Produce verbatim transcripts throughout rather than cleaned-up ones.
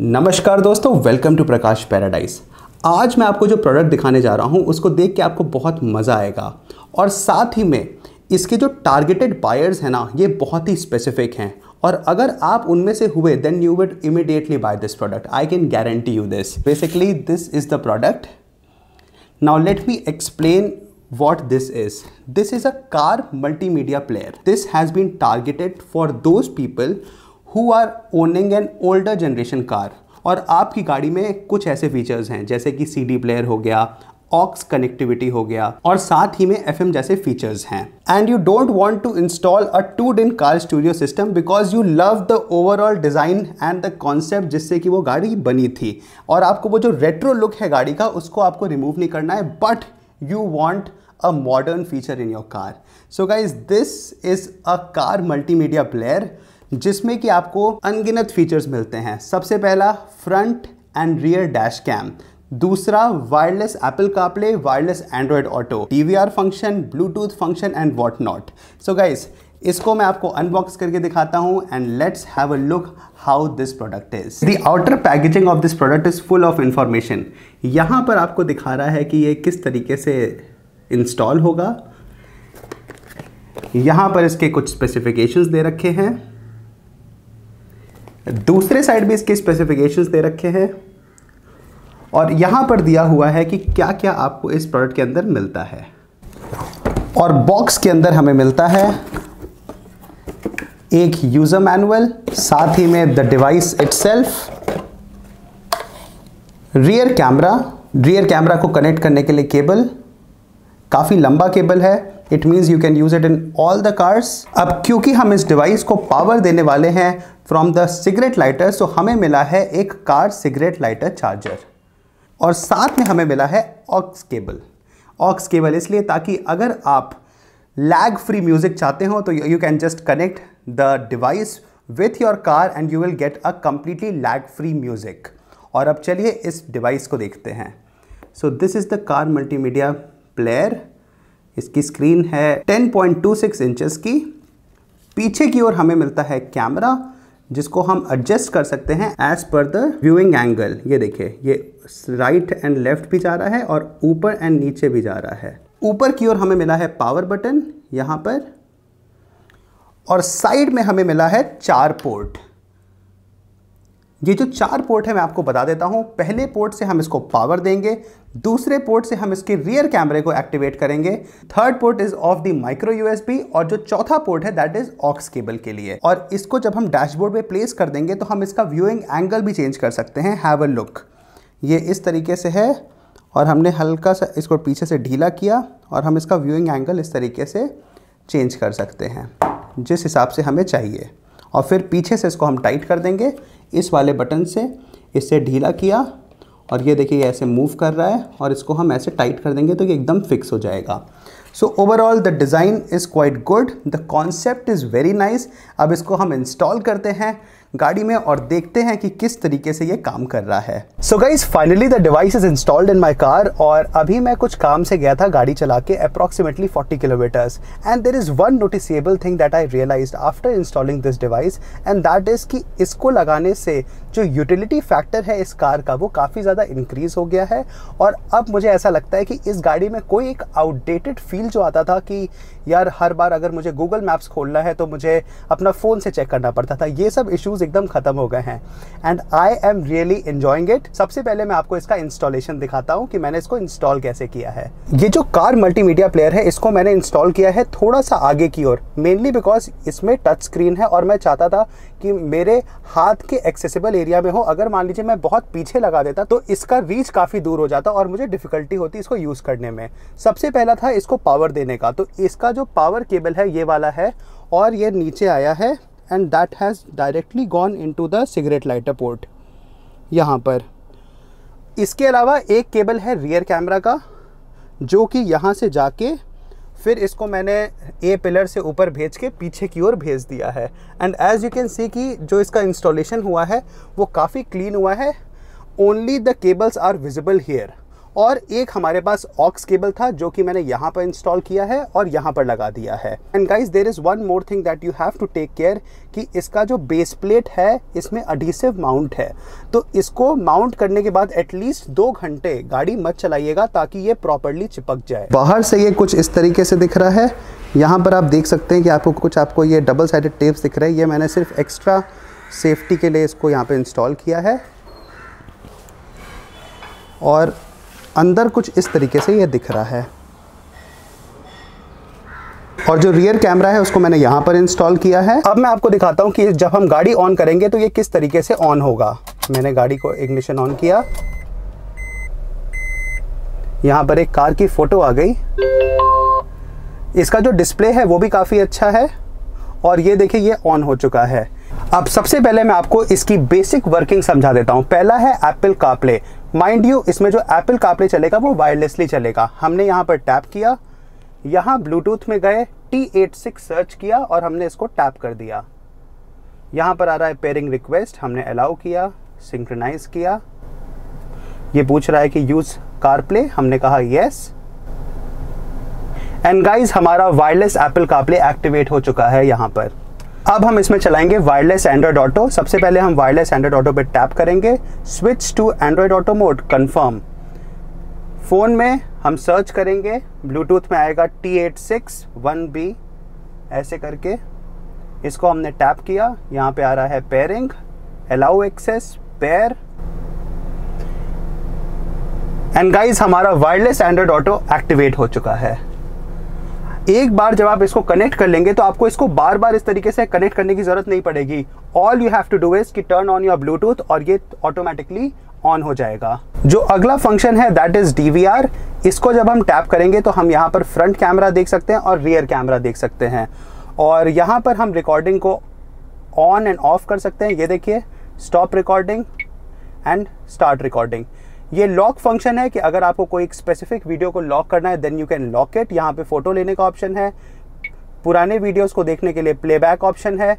नमस्कार दोस्तों, welcome to Prakash paradise. आज मैं आपको जो प्रोडक्ट दिखाने जा रहा हूँ उसको देख के आपको बहुत मज़ा आएगा और साथ ही में इसके जो टारगेटेड बायर्स हैं ना, ये बहुत ही स्पेसिफिक हैं और अगर आप उनमें से हुए then you will immediately buy this product. I can guarantee you this. Basically this is the product. Now let me explain what this is. This is a car multimedia player. This has been targeted for those people who are owning an older generation car और आपकी गाड़ी में कुछ ऐसे features हैं जैसे कि C D player हो गया, ऑक्स कनेक्टिविटी हो गया और साथ ही में एफ एम जैसे फीचर्स हैं। And you don't want to install a two din car studio system because you love the overall design and the concept जिससे कि वो गाड़ी बनी थी और आपको वो जो रेट्रो लुक है गाड़ी का उसको आपको रिमूव नहीं करना है, but you want a modern feature in your car. So guys, this is a car multimedia player जिसमें कि आपको अनगिनत features मिलते हैं। सबसे पहला front and rear dash cam, दूसरा wireless Apple CarPlay, wireless Android Auto, T V R function, Bluetooth function and what not. So guys, इसको मैं आपको अनबॉक्स करके दिखाता हूँ and let's have a look how this product is. The outer packaging of this product is full of information. यहाँ पर आपको दिखा रहा है कि ये किस तरीके से इंस्टॉल होगा। यहाँ पर इसके कुछ स्पेसिफिकेशंस दे रखे हैं, दूसरे साइड भी इसके स्पेसिफिकेशंस दे रखे हैं और यहाँ पर दिया हुआ है कि क्या क्या आपको इस प्रोडक्ट के अंदर मिलता है। और बॉक्स के अंदर हमें मिलता है एक यूजर मैनुअल, साथ ही में the device itself, rear camera, rear camera को कनेक्ट करने के लिए केबल, काफ़ी लंबा केबल है, it means you can use it in all the cars. अब क्योंकि हम इस डिवाइस को पावर देने वाले हैं from the cigarette lighter, so हमें मिला है एक कार सिगरेट लाइटर चार्जर और साथ में हमें मिला है ऑक्स केबल। ऑक्स केबल इसलिए ताकि अगर आप लैग फ्री म्यूजिक चाहते हो तो you can just connect the device with your car and you will get a completely lag free music. और अब चलिए इस डिवाइस को देखते हैं। So this is the car multimedia player. इसकी स्क्रीन है ten point two six inches की। पीछे की ओर हमें मिलता है कैमरा जिसको हम एडजस्ट कर सकते हैं as per the viewing angle. ये देखिए, ये राइट एंड लेफ्ट भी जा रहा है और ऊपर एंड नीचे भी जा रहा है। ऊपर की ओर हमें मिला है पावर बटन यहाँ पर और साइड में हमें मिला है चार पोर्ट। ये जो चार पोर्ट है मैं आपको बता देता हूँ। पहले पोर्ट से हम इसको पावर देंगे, दूसरे पोर्ट से हम इसके रियर कैमरे को एक्टिवेट करेंगे, third port is of the micro USB और जो चौथा पोर्ट है दैट इज ऑक्स केबल के लिए। और इसको जब हम डैशबोर्ड पे प्लेस कर देंगे तो हम इसका व्यूइंग एंगल भी चेंज कर सकते हैं। हैव अ लुक, ये इस तरीके से है और हमने हल्का सा इसको पीछे से ढीला किया और हम इसका व्यूइंग एंगल इस तरीके से चेंज कर सकते हैं जिस हिसाब से हमें चाहिए। और फिर पीछे से इसको हम टाइट कर देंगे इस वाले बटन से, इससे ढीला किया और ये देखिए ऐसे मूव कर रहा है और इसको हम ऐसे टाइट कर देंगे तो ये एकदम फिक्स हो जाएगा। So overall the design is quite good, the concept is very nice. अब इसको हम इंस्टॉल करते हैं गाड़ी में और देखते हैं कि किस तरीके से ये काम कर रहा है। So guys, finally the device is installed in my car और अभी मैं कुछ काम से गया था गाड़ी चला के approximately forty kilometres and there is one noticeable thing that I realise after installing this device and that is कि इसको लगाने से जो यूटिलिटी फैक्टर है इस कार का वो काफ़ी ज़्यादा इंक्रीज हो गया है। और अब मुझे ऐसा लगता है कि इस गाड़ी में कोई एक आउटडेटेड फील जो आता था कि यार हर बार अगर मुझे गूगल मैप्स खोलना है तो मुझे अपना फ़ोन से चेक करना पड़ता था, ये सब इशूज़ एकदम खत्म हो गए हैं and I am really enjoying it. सबसे पहले मैं आपको इसका इंस्टॉलेशन दिखाता हूं कि मैंने इसको इंस्टॉल कैसे किया है। ये जो कार मल्टीमीडिया प्लेयर है इसको मैंने इंस्टॉल किया है थोड़ा सा आगे की ओर, मेनली बिकॉज इसमें टच स्क्रीन है और मैं चाहता था कि मेरे हाथ के एक्सेसिबल एरिया में हो। अगर मान लीजिए मैं बहुत पीछे लगा देता तो इसका रीच काफ़ी दूर हो जाता और मुझे डिफिकल्टी होती इसको यूज़ करने में। सबसे पहला था इसको पावर देने का, तो इसका जो पावर केबल है ये वाला है और ये नीचे आया है and that has directly gone into the cigarette lighter port यहाँ पर। इसके अलावा एक केबल है रियर कैमरा का जो कि यहाँ से जाके फिर इसको मैंने ए पिलर से ऊपर भेज के पीछे की ओर भेज दिया है and as you can see कि जो इसका इंस्टॉलेशन हुआ है वो काफ़ी क्लीन हुआ है। Only the cables are visible here और एक हमारे पास ऑक्स केबल था जो कि मैंने यहाँ पर इंस्टॉल किया है और यहाँ पर लगा दिया है। And guys there is one more thing that you have to take care कि इसका जो बेस प्लेट है इसमें एडहेसिव माउंट है, तो इसको माउंट करने के बाद एटलीस्ट दो घंटे गाड़ी मत चलाइएगा ताकि ये प्रॉपरली चिपक जाए। बाहर से ये कुछ इस तरीके से दिख रहा है। यहाँ पर आप देख सकते हैं कि आपको कुछ आपको ये डबल साइडेड टेप्स दिख रहे हैं, ये मैंने सिर्फ एक्स्ट्रा सेफ्टी के लिए इसको यहाँ पे इंस्टॉल किया है। और अंदर कुछ इस तरीके से ये दिख रहा है। और जो रियर कैमरा है उसको मैंने यहाँ पर इंस्टॉल किया है। अब मैं आपको दिखाता हूँ कि जब हम गाड़ी ऑन करेंगे तो ये किस तरीके से ऑन होगा। मैंने गाड़ी को इग्निशन ऑन किया, यहाँ पर एक कार की फ़ोटो आ गई। इसका जो डिस्प्ले है वो भी काफ़ी अच्छा है और ये देखिए ये ऑन हो चुका है। अब सबसे पहले मैं आपको इसकी बेसिक वर्किंग समझा देता हूँ। पहला है एप्पल कारप्ले। माइंड यू इसमें जो एप्पल कारप्ले चलेगा वो वायरलेसली चलेगा। हमने यहाँ पर टैप किया, यहाँ ब्लूटूथ में गए, टी एटी सिक्स सर्च किया और हमने इसको टैप कर दिया। यहाँ पर आ रहा है पेयरिंग रिक्वेस्ट, हमने अलाउ किया, सिंक्रोनाइज किया। ये पूछ रहा है कि यूज़ कारप्ले, हमने कहा येस। एंड गाइज हमारा वायरलेस एप्पल कारप्ले एक्टिवेट हो चुका है यहाँ पर। अब हम इसमें चलाएंगे वायरलेस एंड्रॉयड ऑटो। सबसे पहले हम वायरलेस एंड्रॉयड ऑटो पर टैप करेंगे, switch to Android auto mode confirm. Phone में हम सर्च करेंगे, ब्लूटूथ में आएगा T eighty six one B, ऐसे करके इसको हमने टैप किया। यहाँ पे आ रहा है pairing, allow access, pair. And guys हमारा वायरलेस एंड्रॉयड ऑटो एक्टिवेट हो चुका है। एक बार जब आप इसको कनेक्ट कर लेंगे तो आपको इसको बार बार इस तरीके से कनेक्ट करने की ज़रूरत नहीं पड़ेगी। All you have to do is कि टर्न ऑन योर ब्लूटूथ और ये ऑटोमेटिकली ऑन हो जाएगा। जो अगला फंक्शन है that is D V R. इसको जब हम टैप करेंगे तो हम यहाँ पर फ्रंट कैमरा देख सकते हैं और रियर कैमरा देख सकते हैं। और यहाँ पर हम रिकॉर्डिंग को ऑन एंड ऑफ कर सकते हैं। ये देखिए stop recording and start recording. ये लॉक फंक्शन है कि अगर आपको कोई एक स्पेसिफिक वीडियो को लॉक करना है then you can lock it. यहाँ पे फ़ोटो लेने का ऑप्शन है, पुराने वीडियोस को देखने के लिए प्लेबैक ऑप्शन है,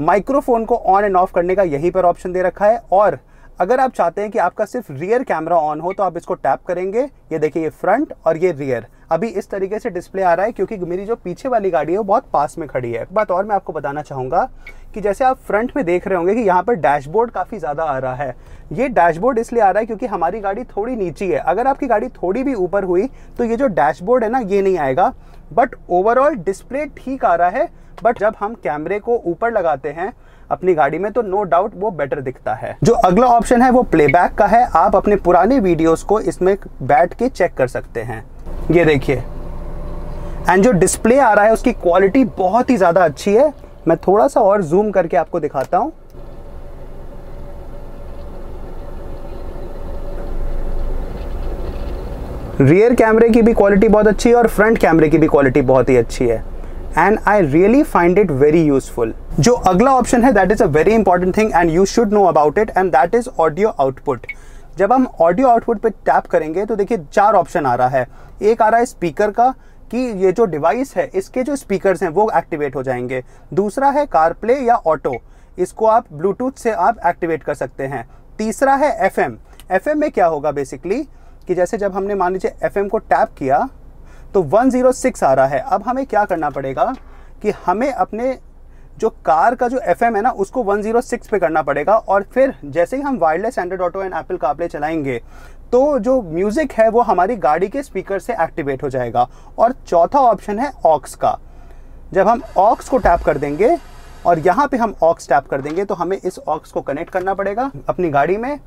माइक्रोफोन को ऑन एंड ऑफ करने का यहीं पर ऑप्शन दे रखा है। और अगर आप चाहते हैं कि आपका सिर्फ रियर कैमरा ऑन हो तो आप इसको टैप करेंगे। ये देखिए ये फ्रंट और ये रियर। अभी इस तरीके से डिस्प्ले आ रहा है क्योंकि मेरी जो पीछे वाली गाड़ी है वो बहुत पास में खड़ी है। एक बात और मैं आपको बताना चाहूँगा कि जैसे आप फ्रंट में देख रहे होंगे कि यहाँ पर डैशबोर्ड काफ़ी ज़्यादा आ रहा है। ये डैशबोर्ड इसलिए आ रहा है क्योंकि हमारी गाड़ी थोड़ी नीची है। अगर आपकी गाड़ी थोड़ी भी ऊपर हुई तो ये जो डैशबोर्ड है ना ये नहीं आएगा। बट ओवरऑल डिस्प्ले ठीक आ रहा है। बट जब हम कैमरे को ऊपर लगाते हैं अपनी गाड़ी में तो नो डाउट वो बेटर दिखता है। जो अगला ऑप्शन है वो प्लेबैक का है। आप अपने पुराने वीडियोस को इसमें बैठ के चेक कर सकते हैं। ये देखिए एंड जो डिस्प्ले आ रहा है उसकी क्वालिटी बहुत ही ज़्यादा अच्छी है। मैं थोड़ा सा और जूम करके आपको दिखाता हूँ। रियर कैमरे की भी क्वालिटी बहुत अच्छी है और फ्रंट कैमरे की भी क्वालिटी बहुत ही अच्छी है। And I really find it very useful. जो अगला ऑप्शन है that is a very important thing and you should know about it and that is audio output. जब हम audio output पे टैप करेंगे तो देखिए चार ऑप्शन आ रहा है। एक आ रहा है स्पीकर का कि ये जो डिवाइस है इसके जो स्पीकर्स हैं वो एक्टिवेट हो जाएंगे। दूसरा है कारप्ले या ऑटो, इसको आप ब्लूटूथ से आप एक्टिवेट कर सकते हैं। तीसरा है एफ एम। एफ एम में क्या होगा बेसिकली कि जैसे जब हमने मान लीजिए एफ एम को टैप किया तो वन ज़ीरो सिक्स आ रहा है। अब हमें क्या करना पड़ेगा कि हमें अपने जो कार का जो एफएम है ना उसको वन ज़ीरो सिक्स पे करना पड़ेगा। और फिर जैसे ही हम wireless Android auto and Apple CarPlay चलाएंगे तो जो म्यूज़िक है वो हमारी गाड़ी के स्पीकर से एक्टिवेट हो जाएगा। और चौथा ऑप्शन है ऑक्स का। जब हम ऑक्स को टैप कर देंगे और यहाँ पर हम ऑक्स टैप कर देंगे तो हमें इस ऑक्स को कनेक्ट करना पड़ेगा अपनी गाड़ी में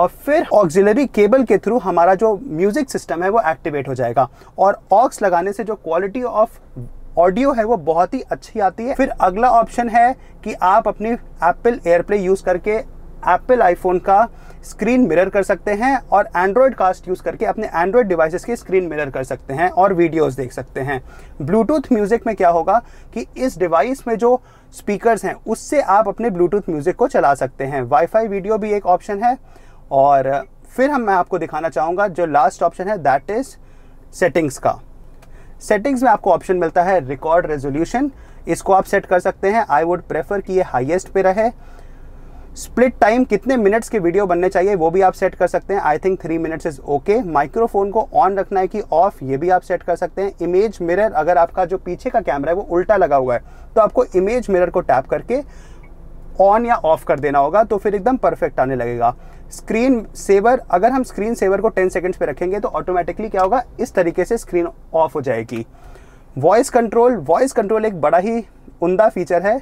और फिर ऑक्सिलरी केबल के थ्रू हमारा जो म्यूज़िक सिस्टम है वो एक्टिवेट हो जाएगा। और ऑक्स लगाने से जो क्वालिटी ऑफ ऑडियो है वो बहुत ही अच्छी आती है। फिर अगला ऑप्शन है कि आप अपनी एप्पल एयरप्ले यूज़ करके एप्पल आईफोन का स्क्रीन मिरर कर सकते हैं और एंड्रॉयड कास्ट यूज़ करके अपने एंड्रॉयड डिवाइसेस की स्क्रीन मिरर कर सकते हैं और वीडियोस देख सकते हैं। ब्लूटूथ म्यूज़िक में क्या होगा कि इस डिवाइस में जो स्पीकर्स हैं उससे आप अपने ब्लूटूथ म्यूज़िक को चला सकते हैं। वाईफाई वीडियो भी एक ऑप्शन है। और फिर हम मैं आपको दिखाना चाहूँगा जो लास्ट ऑप्शन है दैट इज़ सेटिंग्स का। सेटिंग्स में आपको ऑप्शन मिलता है रिकॉर्ड रेजोल्यूशन, इसको आप सेट कर सकते हैं। आई वुड प्रेफर कि ये हाईएस्ट पे रहे। स्प्लिट टाइम कितने मिनट्स के वीडियो बनने चाहिए वो भी आप सेट कर सकते हैं। I think three minutes is okay. Microphone को ऑन रखना है कि ऑफ ये भी आप सेट कर सकते हैं। इमेज मिरर, अगर आपका जो पीछे का कैमरा है वो उल्टा लगा हुआ है तो आपको इमेज मिरर को टैप करके ऑन या ऑफ कर देना होगा, तो फिर एकदम परफेक्ट आने लगेगा। स्क्रीन सेवर, अगर हम स्क्रीन सेवर को टेन सेकेंड्स पे रखेंगे तो ऑटोमेटिकली क्या होगा, इस तरीके से स्क्रीन ऑफ हो जाएगी। वॉइस कंट्रोल, वॉइस कंट्रोल एक बड़ा ही उम्दा फीचर है।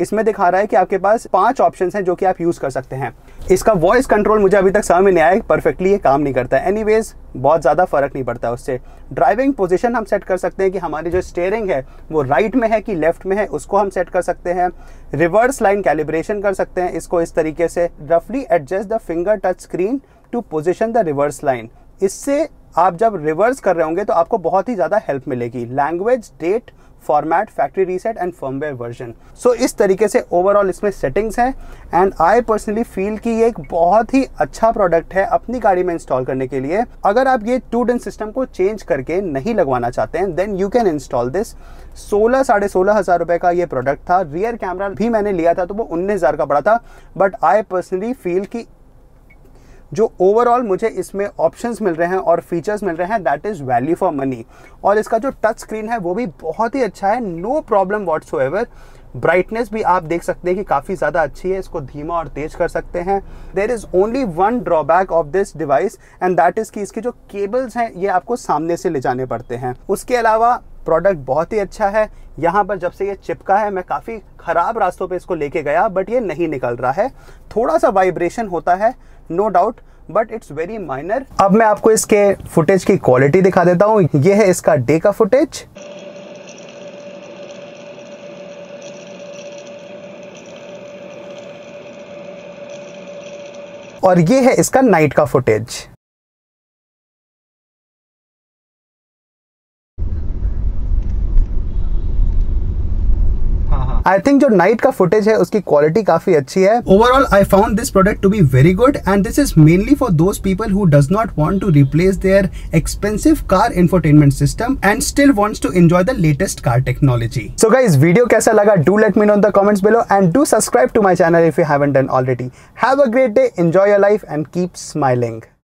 इसमें दिखा रहा है कि आपके पास पांच ऑप्शंस हैं जो कि आप यूज़ कर सकते हैं। इसका वॉइस कंट्रोल मुझे अभी तक समझ में नहीं आया, परफेक्टली ये काम नहीं करता है। एनीवेज बहुत ज़्यादा फ़र्क नहीं पड़ता उससे। ड्राइविंग पोजीशन हम सेट कर सकते हैं कि हमारी जो स्टीयरिंग है वो राइट में है कि लेफ्ट में है, उसको हम सेट कर सकते हैं। रिवर्स लाइन कैलिब्रेशन कर सकते हैं इसको इस तरीके से, रफली adjust the finger touch screen to position the reverse line. इससे आप जब रिवर्स कर रहे होंगे तो आपको बहुत ही ज़्यादा हेल्प मिलेगी। Language, date, format, factory reset and firmware version. So इस तरीके से ओवरऑल इसमें सेटिंग्स हैं एंड आई पर्सनली फील कि ये एक बहुत ही अच्छा प्रोडक्ट है अपनी गाड़ी में इंस्टॉल करने के लिए। अगर आप ये टू डिन सिस्टम को चेंज करके नहीं लगवाना चाहते हैं then you can install this. सोलह साढ़े सोलह हज़ार रुपये का ये प्रोडक्ट था। रियर कैमरा भी मैंने लिया था तो वो उन्नीस हज़ार का पड़ा था, बट आई पर्सनली फील कि जो ओवरऑल मुझे इसमें ऑप्शंस मिल रहे हैं और फीचर्स मिल रहे हैं that is value for money. और इसका जो टच स्क्रीन है वो भी बहुत ही अच्छा है, नो प्रॉब्लम व्हाट्सएवर। ब्राइटनेस भी आप देख सकते हैं कि काफ़ी ज़्यादा अच्छी है, इसको धीमा और तेज कर सकते हैं। There is only one drawback of this device and that is कि इसके जो केबल्स हैं ये आपको सामने से ले जाने पड़ते हैं। उसके अलावा प्रोडक्ट बहुत ही अच्छा है। यहाँ पर जब से ये चिपका है मैं काफ़ी ख़राब रास्तों पे इसको लेके गया बट ये नहीं निकल रहा है। थोड़ा सा वाइब्रेशन होता है no doubt but it's very minor. अब मैं आपको इसके फुटेज की क्वालिटी दिखा देता हूँ। ये है इसका डे का फुटेज। और ये है इसका नाइट का फुटेज। आई थिंक जो नाइट का फुटेज है उसकी क्वालिटी काफी अच्छी है। Overall I found this product to be very good and this is mainly for those people who does not want to replace their expensive car infotainment system and still wants to enjoy the latest car technology. So guys, video kaisa laga? Do let me know in the comments below and do subscribe to my channel if you haven't done already. Have a great day, enjoy your life and keep smiling.